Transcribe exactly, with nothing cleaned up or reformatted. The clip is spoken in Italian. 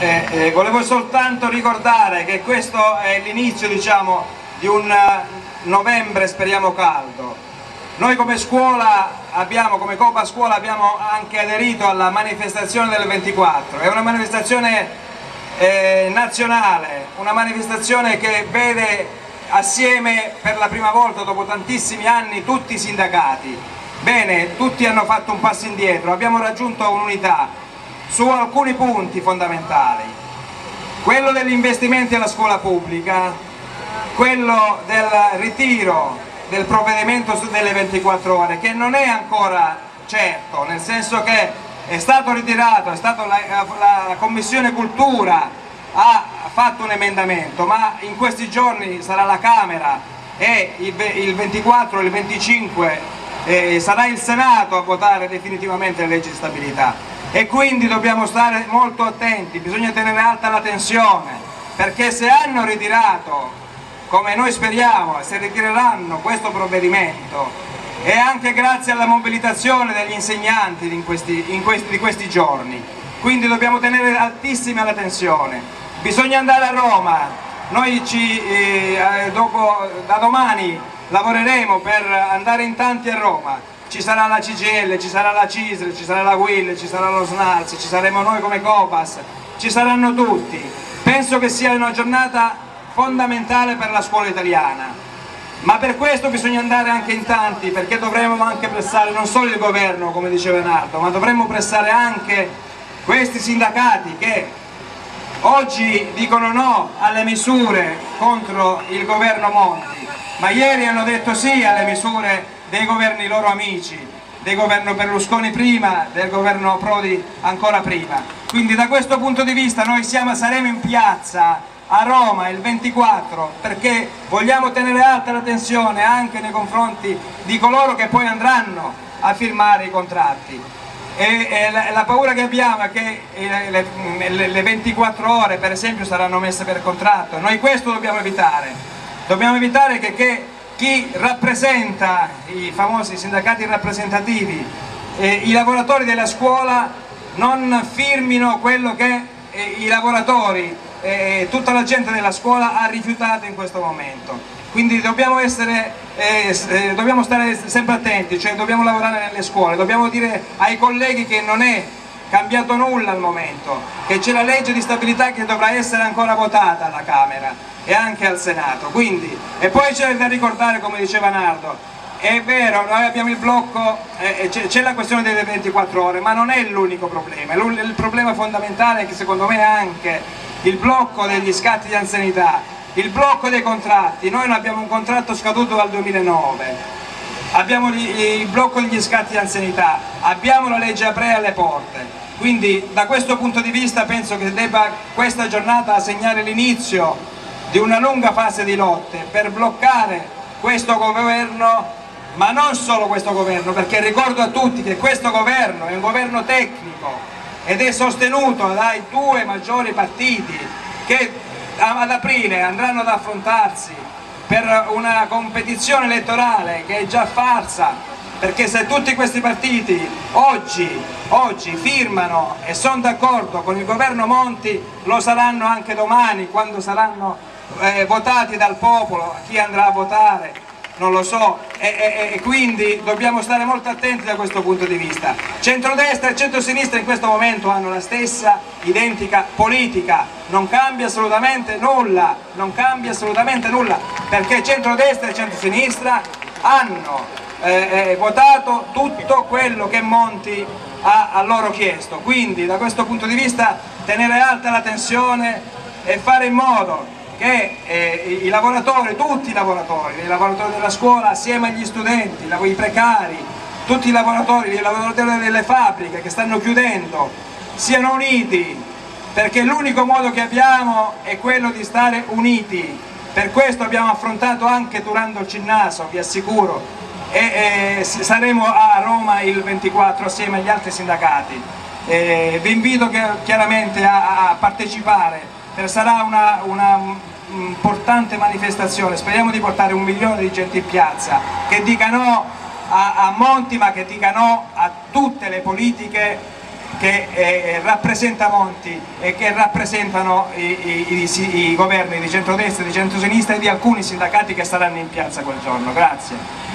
Eh, eh, volevo soltanto ricordare che questo è l'inizio, diciamo, di un novembre, speriamo caldo. Noi come scuola abbiamo, come Cobas Scuola abbiamo anche aderito alla manifestazione del ventiquattro, è una manifestazione eh, nazionale, una manifestazione che vede assieme per la prima volta dopo tantissimi anni tutti i sindacati. Bene, tutti hanno fatto un passo indietro, abbiamo raggiunto un'unità su alcuni punti fondamentali, quello degli investimenti alla scuola pubblica, quello del ritiro del provvedimento delle ventiquattro ore che non è ancora certo, nel senso che è stato ritirato, è stato la, la Commissione Cultura ha fatto un emendamento, ma in questi giorni sarà la Camera e il, il ventiquattro e il venticinque eh, sarà il Senato a votare definitivamente le leggi di stabilità. E quindi dobbiamo stare molto attenti, bisogna tenere alta la tensione, perché se hanno ritirato, come noi speriamo, se ritireranno questo provvedimento, è anche grazie alla mobilitazione degli insegnanti in questi, in questi, di questi giorni, quindi dobbiamo tenere altissima la tensione. Bisogna andare a Roma, noi ci, eh, dopo, da domani lavoreremo per andare in tanti a Roma. Ci sarà la C G I L, ci sarà la C I S L, ci sarà la U I L, ci sarà lo SNALS, ci saremo noi come Cobas, ci saranno tutti. Penso che sia una giornata fondamentale per la scuola italiana, ma per questo bisogna andare anche in tanti, perché dovremmo anche pressare non solo il governo, come diceva Nardo, ma dovremmo pressare anche questi sindacati che oggi dicono no alle misure contro il governo Monti, ma ieri hanno detto sì alle misure dei governi loro amici, del governo Berlusconi prima, del governo Prodi ancora prima. Quindi da questo punto di vista noi siamo, saremo in piazza a Roma il ventiquattro perché vogliamo tenere alta la tensione anche nei confronti di coloro che poi andranno a firmare i contratti. E, e la, la paura che abbiamo è che le, le, le ventiquattro ore per esempio saranno messe per contratto. Noi questo dobbiamo evitare, dobbiamo evitare che, che chi rappresenta i famosi sindacati rappresentativi, eh, i lavoratori della scuola non firmino quello che eh, i lavoratori e eh, tutta la gente della scuola ha rifiutato in questo momento. Quindi dobbiamo, essere, eh, eh, dobbiamo stare sempre attenti, cioè dobbiamo lavorare nelle scuole, dobbiamo dire ai colleghi che non è cambiato nulla al momento, che c'è la legge di stabilità che dovrà essere ancora votata alla Camera e anche al Senato. Quindi, e poi c'è da ricordare, come diceva Nardo, è vero, noi abbiamo il blocco, eh, c'è la questione delle ventiquattro ore, ma non è l'unico problema. Il problema fondamentale è che secondo me è anche il blocco degli scatti di anzianità, il blocco dei contratti. Noi abbiamo un contratto scaduto dal duemilanove, abbiamo il blocco degli scatti di anzianità, abbiamo la legge Aprea alle porte. Quindi da questo punto di vista penso che debba questa giornata segnare l'inizio di una lunga fase di lotte per bloccare questo governo, ma non solo questo governo, perché ricordo a tutti che questo governo è un governo tecnico ed è sostenuto dai due maggiori partiti che ad aprile andranno ad affrontarsi per una competizione elettorale che è già farsa, perché se tutti questi partiti oggi, oggi firmano e sono d'accordo con il governo Monti, lo saranno anche domani quando saranno eh, votati dal popolo. Chi andrà a votare non lo so, e, e, e quindi dobbiamo stare molto attenti da questo punto di vista. Centrodestra e centrosinistra in questo momento hanno la stessa identica politica, non cambia assolutamente nulla, non cambia assolutamente nulla, perché centrodestra e centrosinistra hanno eh, eh, votato tutto quello che Monti ha a loro chiesto. Quindi da questo punto di vista tenere alta la tensione e fare in modo che eh, i lavoratori, tutti i lavoratori, i lavoratori della scuola assieme agli studenti, i precari, tutti i lavoratori, i lavoratori delle fabbriche che stanno chiudendo, siano uniti, perché l'unico modo che abbiamo è quello di stare uniti. Per questo abbiamo affrontato anche Turando il Cinnaso, vi assicuro, e eh, saremo a Roma il ventiquattro assieme agli altri sindacati. Eh, vi invito che, chiaramente a, a partecipare. Sarà una, una importante manifestazione, speriamo di portare un milione di gente in piazza che dica no a, a Monti, ma che dica no a tutte le politiche che eh, rappresenta Monti e che rappresentano i, i, i, i governi di centrodestra, di centrosinistra e di alcuni sindacati che saranno in piazza quel giorno. Grazie.